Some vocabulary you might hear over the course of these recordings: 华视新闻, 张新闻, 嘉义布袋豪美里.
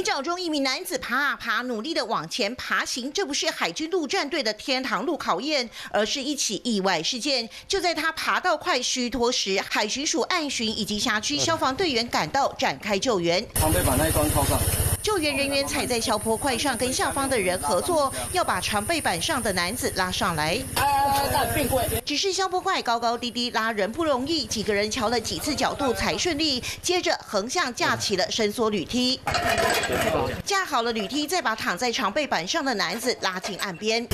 泥沼中，一名男子爬啊爬，努力的往前爬行。这不是海军陆战队的天堂路考验，而是一起意外事件。就在他爬到快虚脱时，海巡署岸巡以及辖区消防队员赶到，展开救援。旁边把那一端靠上。 救援人员踩在消坡块上，跟下方的人合作，要把长背板上的男子拉上来。只是消坡块高高低低，拉人不容易，几个人瞧了几次角度才顺利。接着横向架起了伸缩铝梯，架好了铝梯，再把躺在长背板上的男子拉进岸边。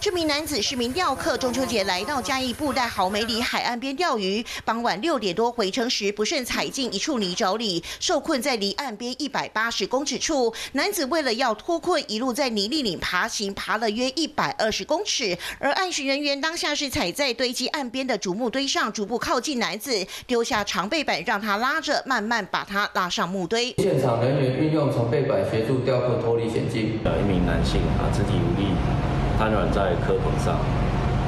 这名男子是名钓客，中秋节来到嘉义布袋豪美里海岸边钓鱼。傍晚6点多回程时，不慎踩进一处泥沼里，受困在离岸边180公尺处。男子为了要脱困，一路在泥泞里爬行，爬了约120公尺。而岸巡人员当下是踩在堆积岸边的竹木堆上，逐步靠近男子，丢下长背板让他拉着，慢慢把他拉上木堆。现场人员运用长背板协助钓客脱离险境。一名男性肢体无力。 瘫软在蚵棚上，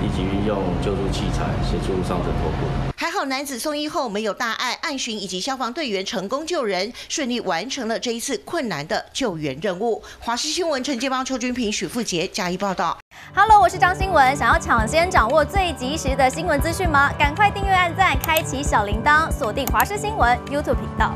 以及运用救助器材协助伤者脱困。还好男子送医后没有大碍，岸巡以及消防队员成功救人，顺利完成了这一次困难的救援任务。华视新闻陈建邦、邱君平、许富杰加以报道。Hello， 我是张新闻，想要抢先掌握最及时的新闻资讯吗？赶快订阅、按赞、开启小铃铛，锁定华视新闻 YouTube 频道。